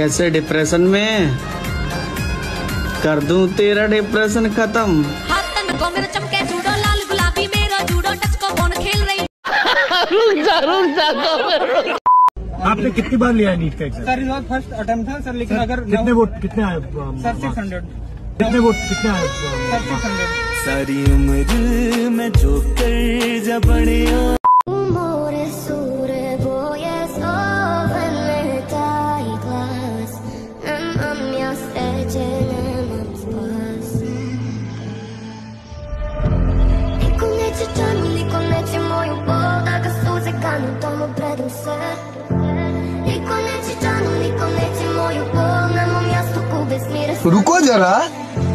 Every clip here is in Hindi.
कैसे डिप्रेशन में कर दूं तेरा डिप्रेशन खत्म। आपने कितनी बार लिया नीट का एग्जाम? सर ये फर्स्ट अटेम्प्ट था सर, लेकिन अगर कितने वोट कितने आए? सर 600। कितने वोट कितने आए? सर 600। सारी उम्र में जो कर जबड़िया रुको जरा,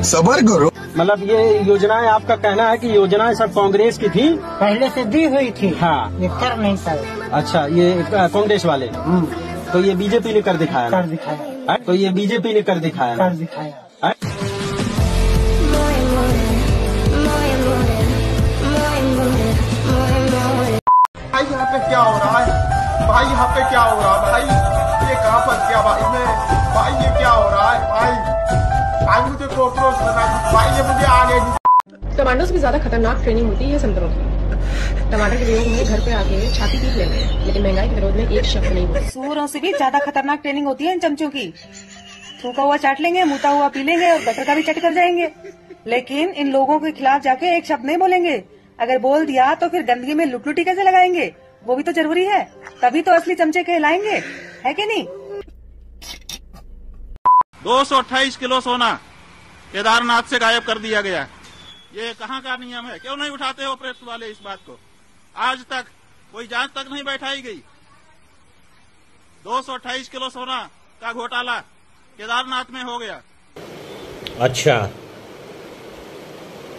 सबर करो। मतलब ये योजनाएं, आपका कहना है कि योजनाएं सब कांग्रेस की थी, पहले से दी हुई थी। हाँ ये कर नहीं सकते। अच्छा ये कांग्रेस वाले तो ये बीजेपी ने कर दिखाया तो ये बीजेपी ने कर दिखाया भाई यहाँ पे क्या हो रहा है? भाई यहाँ पे क्या हो रहा है? भाई ये कहाँ पर क्या भाई में? भाई ये क्या हो रहा है? भाई आज मुझे कॉकरोच बना। भाई ये मुझे आगे टमाटरों से भी ज्यादा खतरनाक ट्रेनिंग होती है संतरों की। टमाटर के विरोध में घर पे आके छाती पीट लेते हैं, लेकिन महंगाई के विरोध में एक शब्द नहीं होता। सूअरों से भी ज्यादा खतरनाक ट्रेनिंग होती है इन चमचों की। थूका हुआ चाट लेंगे, मुता हुआ पी लेंगे और गटर का भी चट कर जाएंगे, लेकिन इन लोगों के खिलाफ जाके एक शब्द नहीं बोलेंगे। अगर बोल दिया तो फिर गंदगी में लुटलुटी कैसे लगाएंगे? वो भी तो जरूरी है, तभी तो असली चमचे कहलाएंगे, है कि नहीं? 228 किलो सोना केदारनाथ से गायब कर दिया गया। ये कहाँ का नियम है? क्यों नहीं उठाते हो प्रेस वाले इस बात को? आज तक कोई जांच तक नहीं बैठाई गई। 228 किलो सोना का घोटाला केदारनाथ में हो गया। अच्छा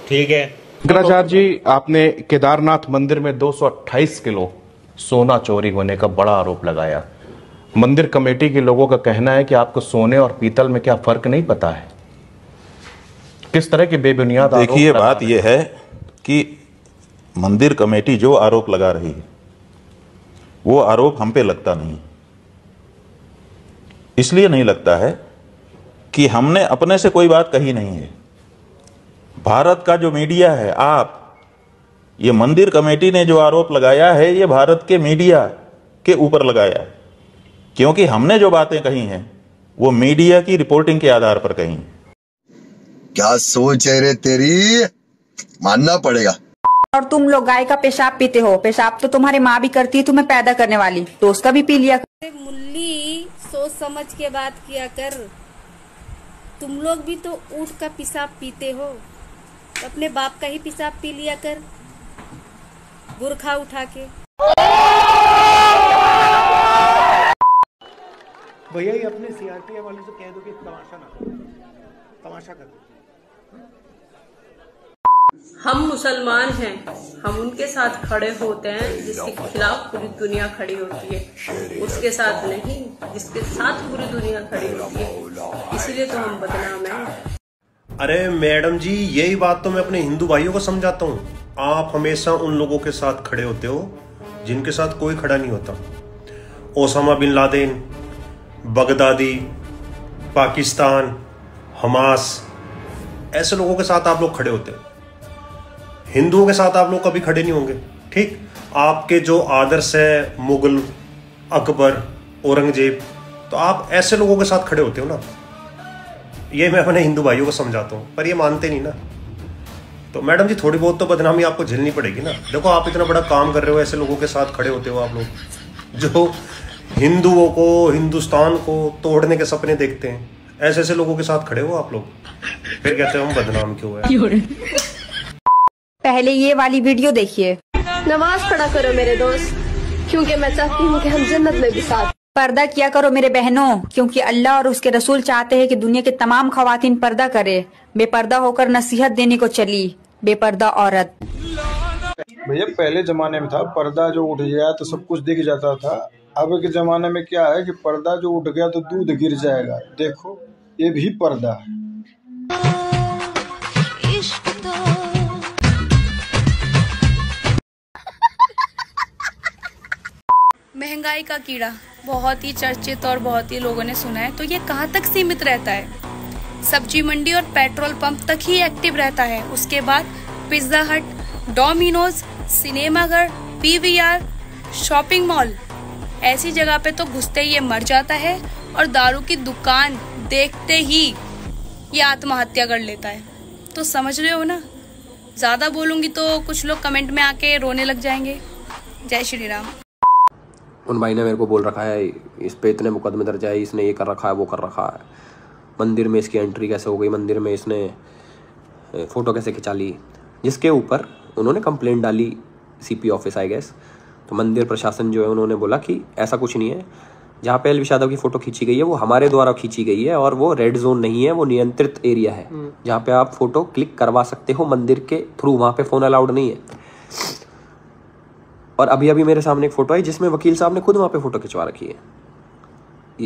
ठीक है। शंकराचार्य जी, आपने केदारनाथ मंदिर में 228 किलो सोना चोरी होने का बड़ा आरोप लगाया। मंदिर कमेटी के लोगों का कहना है कि आपको सोने और पीतल में क्या फर्क नहीं पता है। किस तरह के बेबुनियाद आरोप? देखिए बात यह है कि मंदिर कमेटी जो आरोप लगा रही है वो आरोप हम पे लगता नहीं, इसलिए नहीं लगता है कि हमने अपने से कोई बात कही नहीं है। भारत का जो मीडिया है, आप ये मंदिर कमेटी ने जो आरोप लगाया है ये भारत के मीडिया के ऊपर लगाया है, क्योंकि हमने जो बातें कही हैं वो मीडिया की रिपोर्टिंग के आधार पर कही। क्या सोच है रे तेरी, मानना पड़ेगा। और तुम लोग गाय का पेशाब पीते हो, पेशाब तो तुम्हारी माँ भी करती है तुम्हें पैदा करने वाली, तो उसका भी पी लिया। मुल्ली सोच समझ के बात किया कर, तुम लोग भी तो ऊंट का पेशाब पीते हो, अपने बाप का ही पेशाब पी लिया कर बुरखा उठा के। भैया ये अपने सीआरपीएफ वाले से कह दो कि तमाशा ना करो, तमाशा कर दो। हम मुसलमान हैं, हम उनके साथ खड़े होते हैं जिसके खिलाफ पूरी दुनिया खड़ी होती है, उसके साथ नहीं जिसके साथ पूरी दुनिया खड़ी होती है, इसलिए तो हम बदनाम हैं। अरे मैडम जी, यही बात तो मैं अपने हिंदू भाइयों को समझाता हूँ। आप हमेशा उन लोगों के साथ खड़े होते हो जिनके साथ कोई खड़ा नहीं होता। Osama bin Laden, Baghdadi, Pakistan, Hamas, ऐसे लोगों के साथ आप लोग खड़े होते हो, हिंदुओं के साथ आप लोग कभी खड़े नहीं होंगे। ठीक, आपके जो आदर्श है मुगल, अकबर, औरंगजेब, तो आप ऐसे लोगों के साथ खड़े होते हो ना। ये मैं अपने हिंदू भाइयों को समझाता हूँ, पर ये मानते नहीं ना। तो मैडम जी थोड़ी बहुत तो बदनामी आपको झेलनी पड़ेगी ना। देखो आप इतना बड़ा काम कर रहे हो, ऐसे लोगों के साथ खड़े होते हो आप लोग जो हिंदुओं को, हिंदुस्तान को तोड़ने के सपने देखते हैं, ऐसे ऐसे लोगों के साथ खड़े हो आप लोग, फिर कहते हो हम बदनाम क्यों है। पहले ये वाली वीडियो देखिए। नमाज पढ़ा करो मेरे दोस्त, क्योंकि मैं चाहती हूँ कि हम जन्नत में भी साथ। पर्दा किया करो मेरे बहनों, क्योंकि अल्लाह और उसके रसूल चाहते हैं कि दुनिया के तमाम खवातीन पर्दा करे। बेपर्दा होकर नसीहत देने को चली बेपर्दा औरत। भैया पहले जमाने में था पर्दा जो उठ गया तो सब कुछ दिख जाता था, अब के जमाने में क्या है कि पर्दा जो उठ गया तो दूध गिर जाएगा। देखो ये भी पर्दा है। महंगाई का कीड़ा बहुत ही चर्चित और बहुत ही लोगों ने सुना है, तो ये कहाँ तक सीमित रहता है? सब्जी मंडी और पेट्रोल पंप तक ही एक्टिव रहता है। उसके बाद पिज्जा हट, डोमिनोज, सिनेमाघर, पीवीआर, शॉपिंग मॉल, ऐसी जगह पे तो घुसते ही ये मर जाता है और दारू की दुकान देखते ही ये आत्महत्या कर लेता है। तो समझ रहे हो ना, ज़्यादा बोलूँगी तो कुछ लोग कमेंट में आके रोने लग जाएंगे। जय श्री राम। उन भाई ने मेरे को बोल रखा है इस पे इतने मुकदमे दर्ज है, इसने ये कर रखा है, वो कर रखा है, मंदिर में इसकी एंट्री कैसे हो गई, मंदिर में इसने फ़ोटो कैसे खिंचा ली, जिसके ऊपर उन्होंने कंप्लेंट डाली सीपी ऑफिस आई गेस। तो मंदिर प्रशासन जो है उन्होंने बोला कि ऐसा कुछ नहीं है, जहाँ पे एलविश यादव की फ़ोटो खींची गई है वो हमारे द्वारा खींची गई है और वो रेड जोन नहीं है, वो नियंत्रित एरिया है जहाँ पे आप फ़ोटो क्लिक करवा सकते हो मंदिर के थ्रू, वहाँ पे फ़ोन अलाउड नहीं है। और अभी अभी मेरे सामने एक फ़ोटो आई जिसमें वकील साहब ने खुद वहाँ पे फ़ोटो खिंचवा रखी है।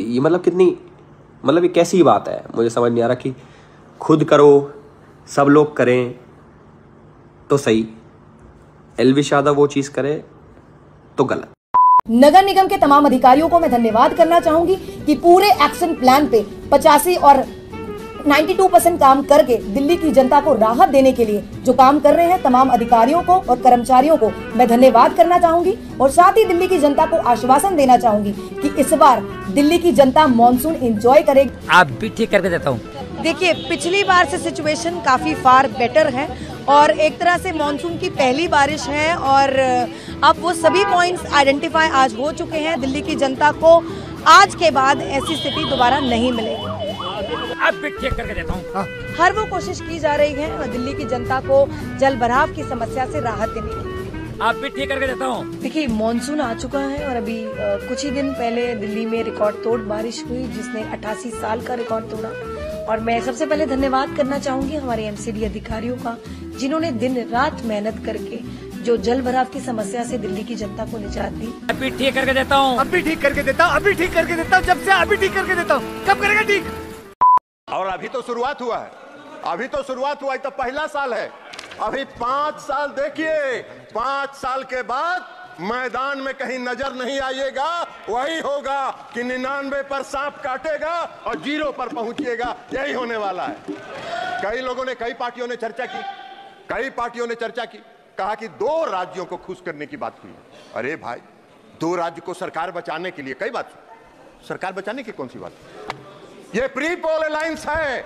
ये मतलब कितनी, मतलब ये कैसी बात है, मुझे समझ नहीं आ रहा कि खुद करो, सब लोग करें तो सही, एलविश यादव वो चीज़ करे तो गलत। नगर निगम के तमाम अधिकारियों को मैं धन्यवाद करना चाहूंगी कि पूरे एक्शन प्लान पे 85 और 92% काम करके दिल्ली की जनता को राहत देने के लिए जो काम कर रहे हैं, तमाम अधिकारियों को और कर्मचारियों को मैं धन्यवाद करना चाहूंगी। और साथ ही दिल्ली की जनता को आश्वासन देना चाहूंगी कि इस बार दिल्ली की जनता मानसून एंजॉय करेगी। आप भी ठीक करके देता हूँ। देखिए, पिछली बार से सिचुएशन काफी फार बेटर है और एक तरह से मानसून की पहली बारिश है और अब वो सभी पॉइंट्स आइडेंटिफाई आज हो चुके हैं। दिल्ली की जनता को आज के बाद ऐसी स्थिति दोबारा नहीं मिलेगी। अब चेक करके देता हूं। हर वो कोशिश की जा रही है और दिल्ली की जनता को जल भराव की समस्या से राहत देने की। आप भी ठीक करके देता हूँ। देखिए, मानसून आ चुका है और अभी कुछ ही दिन पहले दिल्ली में रिकॉर्ड तोड़ बारिश हुई जिसने 88 साल का रिकॉर्ड तोड़ा। और मैं सबसे पहले धन्यवाद करना चाहूंगी हमारे एमसीडी अधिकारियों का, जिन्होंने दिन रात मेहनत करके जो जल भराव की समस्या से दिल्ली की जनता को निजात दी। अभी ठीक करके देता हूँ, अभी ठीक करके देता हूँ, अभी ठीक करके देता हूँ, जब से अभी ठीक करके देता हूँ। कब करेगा ठीक? और अभी तो शुरुआत हुआ है, अभी तो शुरुआत हुआ है, तो पहला साल है, अभी 5 साल देखिए, 5 साल के बाद मैदान में कहीं नजर नहीं आइएगा, वही होगा कि 99 पर सांप काटेगा और 0 पर पहुंचिएगा, यही होने वाला है। कई लोगों ने, कई पार्टियों ने चर्चा की, कई पार्टियों ने चर्चा की, कहा कि 2 राज्यों को खुश करने की बात हुई। अरे भाई, 2 राज्य को सरकार बचाने के लिए कई बात, सरकार बचाने की कौन सी बात? ये प्री पोल अलायंस है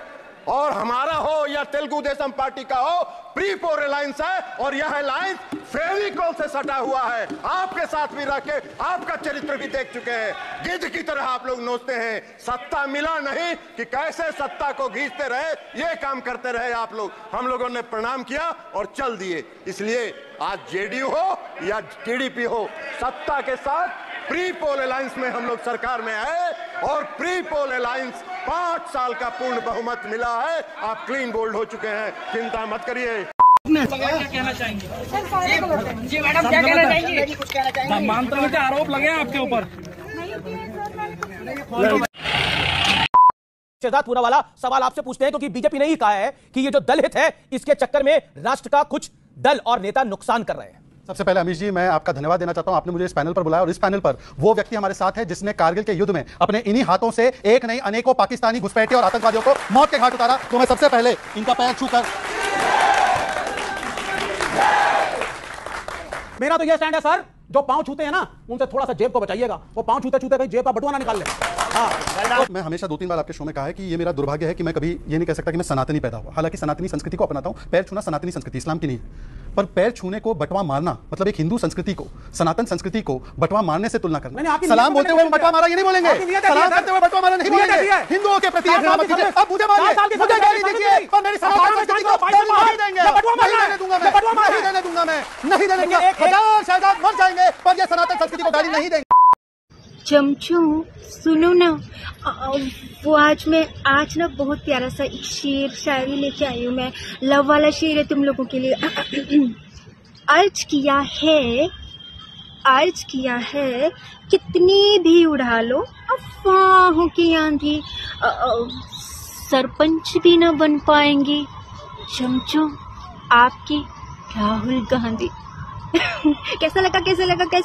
और हमारा हो या तेलुगु देशम पार्टी का हो, प्री पोल अलायंस है और यह अलायंस फेविकोल से सटा हुआ है। आपके साथ भी रह के आपका चरित्र भी देख चुके हैं। गिद्ध की तरह आप लोग नोचते हैं, सत्ता मिला नहीं कि कैसे सत्ता को घींचते रहे, ये काम करते रहे आप लोग। हम लोगों ने प्रणाम किया और चल दिए। इसलिए आज जेडीयू हो या टीडीपी हो, सत्ता के साथ प्री पोल अलायंस में हम लोग सरकार में आए और प्री पोल अलायंस 5 साल का पूर्ण बहुमत मिला है। आप क्लीन बोल्ड हो चुके हैं, चिंता मत करिए। जी मैडम, क्या कहना चाहेंगे? मानता के आरोप लगे आपके ऊपर, पूरा वाला सवाल आपसे पूछते हैं क्योंकि बीजेपी ने ही कहा है कि ये जो दलहित है इसके चक्कर में राष्ट्र का कुछ दल और नेता नुकसान कर रहे हैं। सबसे पहले अमीश जी, मैं आपका धन्यवाद देना चाहता हूं, आपने मुझे इस पैनल पर बुलाया और इस पैनल पर वो व्यक्ति हमारे साथ है जिसने कारगिल के युद्ध में अपने इन्हीं हाथों से एक नहीं अनेकों पाकिस्तानी घुसपैठियों और आतंकवादियों को मौत के घाट उतारा। तो मैं सबसे पहले इनका पैर छूकर, मेरा तो यह स्टैंड है सर, जो पांव छूते हैं ना उनसे थोड़ा सा जेब को बचाइएगा, वो पांव छूते छूते कहीं जेब का बटुआ ना निकाल ले। हाँ, मैं हमेशा 2-3 बार आपके शो में कहा है कि ये मेरा दुर्भाग्य है कि मैं कभी ये नहीं कह सकता कि मैं सनातनी पैदा हुआ, हालांकि सनातनी संस्कृति को अपनाता हूँ। पैर छूना सनातनी संस्कृति, इस्लाम की नहीं है, पर पैर छूने को बटवा मारना मतलब एक हिंदू संस्कृति को, सनातन संस्कृति को बटवा मारने से तुलना करना। सलाम बोलते हुए बटवा मारा ये नहीं बोलेंगे, सलाम करते हुए बटवा मारा नहीं बोलेंगे, हिंदुओं के प्रति नहीं देने जाएंगे, पर यह सनातन संस्कृति को गाली नहीं देंगे। चमचू सुनो ना, वो आज ना बहुत प्यारा सा एक शेर शायरी लेके आई हूँ मैं, लव वाला शेर है तुम लोगों के लिए। अर्ज किया है कितनी भी उड़ा लो अफवाहों की आंधी, सरपंच भी ना बन पाएंगे चमचू आपकी राहुल गांधी। कैसा लगा?